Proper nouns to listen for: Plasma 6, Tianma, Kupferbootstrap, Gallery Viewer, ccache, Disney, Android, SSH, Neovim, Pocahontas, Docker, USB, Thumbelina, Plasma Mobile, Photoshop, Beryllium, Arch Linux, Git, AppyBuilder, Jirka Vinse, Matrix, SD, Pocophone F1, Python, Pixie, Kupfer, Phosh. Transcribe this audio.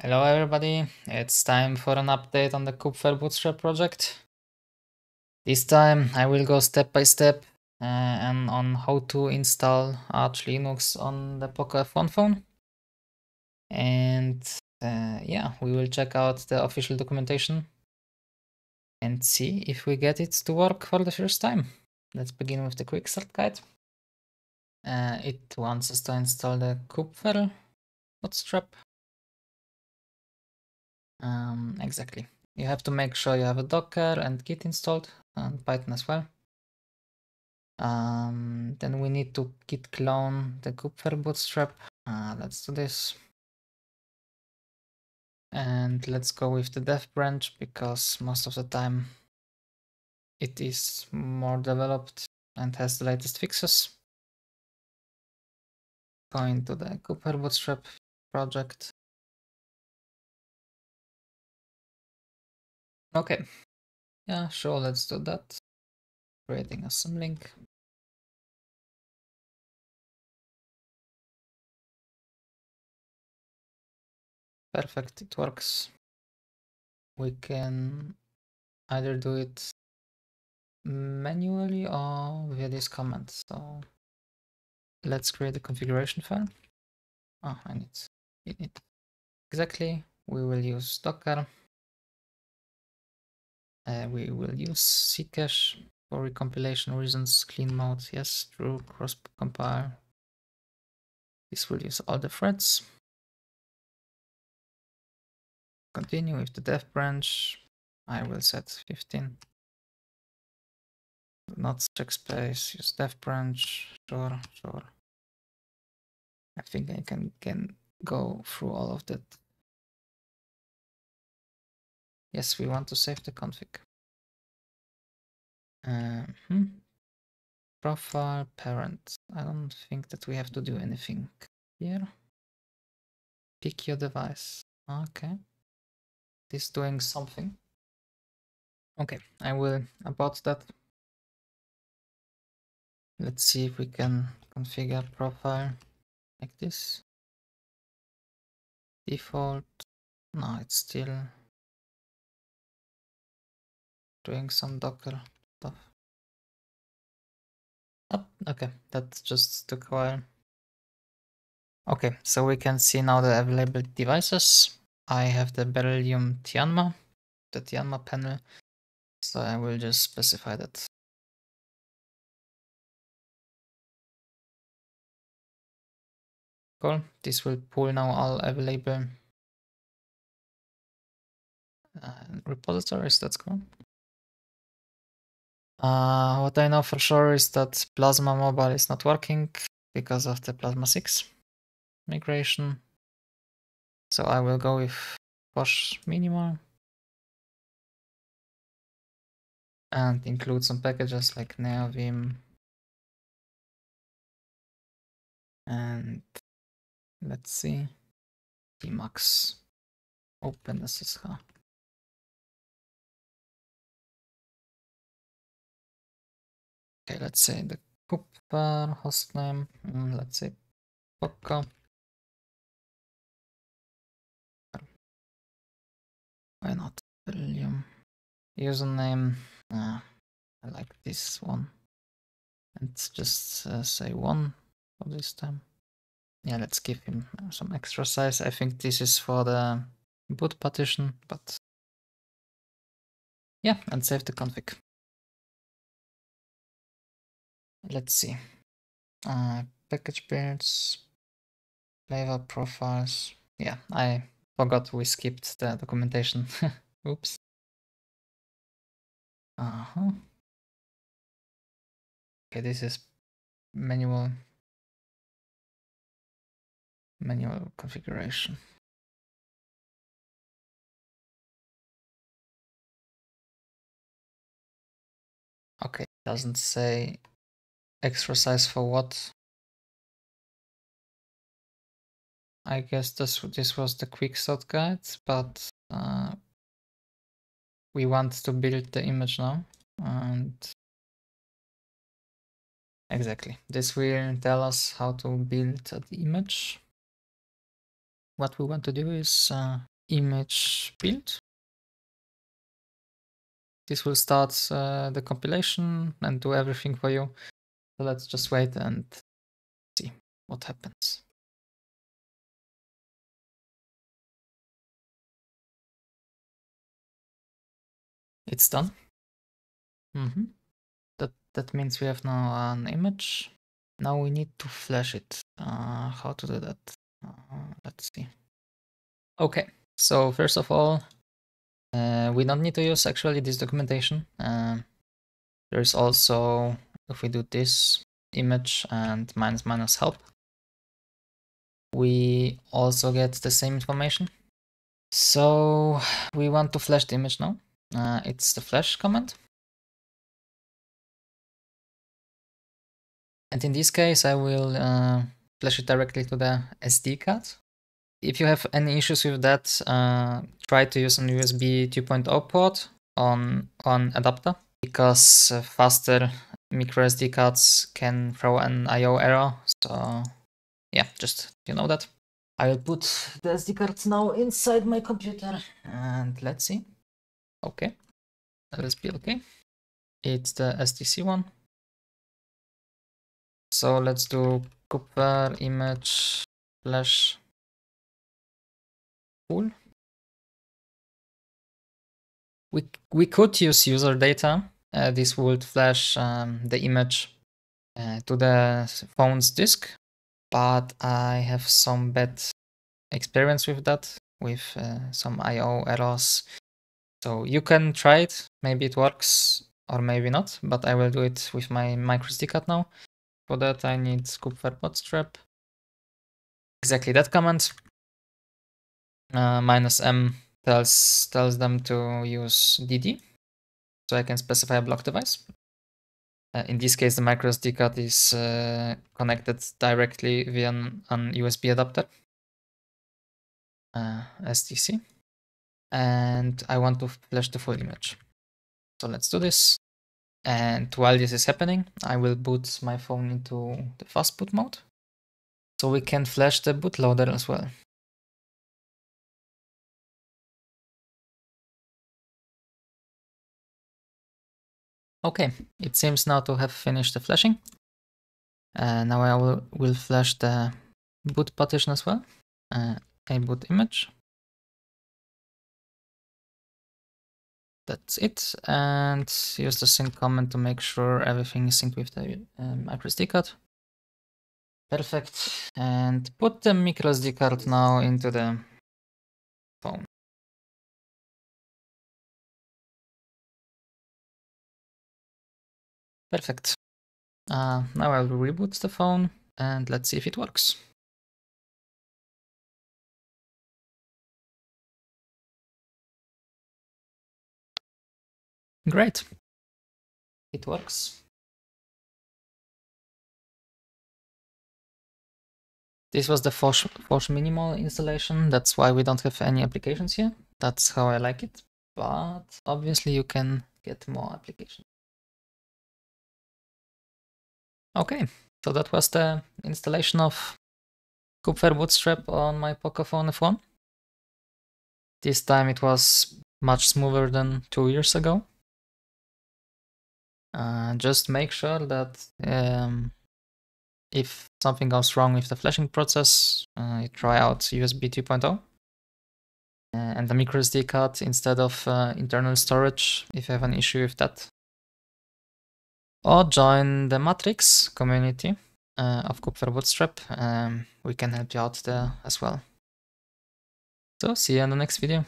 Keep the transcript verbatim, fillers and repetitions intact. Hello everybody, it's time for an update on the Kupferbootstrap project. This time I will go step by step uh, and on how to install Arch Linux on the Pocophone phone. And uh, yeah, we will check out the official documentation and see if we get it to work for the first time. Let's begin with the quick start guide. Uh, it wants us to install the Kupferbootstrap. Um, exactly. You have to make sure you have a Docker and Git installed and Python as well. Um, then we need to git clone the Kupferbootstrap. Uh, let's do this. And let's go with the dev branch because most of the time it is more developed and has the latest fixes. Going to the Kupferbootstrap project. Okay, yeah, sure, let's do that. Creating a symlink. Perfect, it works. We can either do it manually or via this command. So let's create a configuration file. Oh, I need it. Exactly, we will use Docker. Uh, we will use ccache for recompilation reasons, clean mode, yes, true, cross compile. This will use all the threads. Continue with the dev branch. I will set fifteen. Not checkspace, use dev branch, sure, sure. I think I can, can go through all of that. Yes, we want to save the config. Uh-huh. Profile parent. I don't think that we have to do anything here. Pick your device. Okay. This is doing something. Okay, I will about that. Let's see if we can configure profile like this. Default. No, it's still doing some Docker stuff. Oh, okay, that just took a while. Okay, so we can see now the available devices. I have the Beryllium Tianma, the Tianma panel, so I will just specify that. Cool, this will pull now all available uh, repositories, that's cool. Uh, what I know for sure is that Plasma Mobile is not working because of the Plasma six migration. So I will go with Phosh minimal and include some packages like Neovim. And let's see, tmax, open S S H. Okay, let's say the Kupfer hostname, mm, let's say Poco. Why not Beryllium? Username, uh, I like this one. Let's just uh, say one for this time. Yeah, let's give him some extra size. I think this is for the boot partition, but yeah, and save the config. Let's see, uh, package builds, flavor profiles. Yeah, I forgot we skipped the documentation. Oops. Uh-huh. Okay, this is manual, manual configuration. Okay, doesn't say extra size for what? I guess this this was the quick start guide, but uh, we want to build the image now, and exactly this will tell us how to build the image. what we want to do is uh, image build. This will start uh, the compilation and do everything for you. So let's just wait and see what happens. It's done. Mm-hmm. That that means we have now an image. Now we need to flash it. Uh, how to do that? Uh, let's see. Okay. So first of all, uh, we don't need to use actually this documentation. Uh, there is also, if we do this image and minus minus help, we also get the same information. So we want to flash the image now. Uh, it's the flash command. And in this case, I will uh, flash it directly to the S D card. If you have any issues with that, uh, try to use an U S B two point oh port on, on adapter, because uh, faster micro S D cards can throw an I O error. So yeah, just you know that. I will put the S D cards now inside my computer and let's see. Okay, let's be okay. It's the S D C one. So let's do Kupfer image flash pool. We, we could use user data. Uh, this would flash um, the image uh, to the phone's disk, but I have some bad experience with that, with uh, some I O errors. So you can try it. Maybe it works or maybe not, but I will do it with my micro S D card now. For that, I need Kupferbootstrap. Exactly that command. Uh, minus M tells tells them to use D D, so I can specify a block device. Uh, in this case, the micro S D card is uh, connected directly via an, an U S B adapter, uh, S D C, and I want to flash the full image. So let's do this. And while this is happening, I will boot my phone into the fast boot mode, so we can flash the bootloader as well. Okay, it seems now to have finished the flashing. Uh, now I will, will flash the boot partition as well, uh, a boot image. That's it, and use the sync command to make sure everything is synced with the um, micro S D card. Perfect, and put the micro S D card now into the phone. Perfect. Uh, now I will reboot the phone and let's see if it works. Great. It works. This was the Phosh, Phosh minimal installation. That's why we don't have any applications here. That's how I like it. But obviously you can get more applications. Okay, so that was the installation of Kupfer Bootstrap on my Pocophone F one. This time it was much smoother than two years ago. Uh, just make sure that um, if something goes wrong with the flashing process, uh, you try out U S B two point oh uh, and the micro S D card instead of uh, internal storage if you have an issue with that. Or join the Matrix community uh, of Kupfer Bootstrap. Um, we can help you out there as well. So see you in the next video.